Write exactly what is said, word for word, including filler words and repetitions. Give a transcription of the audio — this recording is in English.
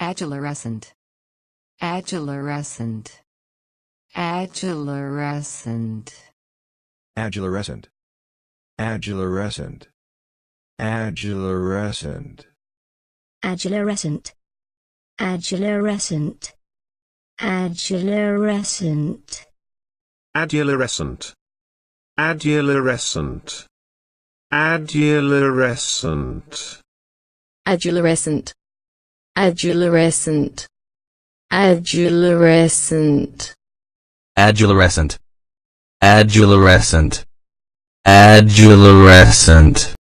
adularescent, adularescent, adularescent, adularescent, adularescent, adularescent, adularescent, adularescent, adularescent, adularescent, adularescent, adularescent, adularescent, adularescent, adularescent, adularescent, adularescent, adularescent.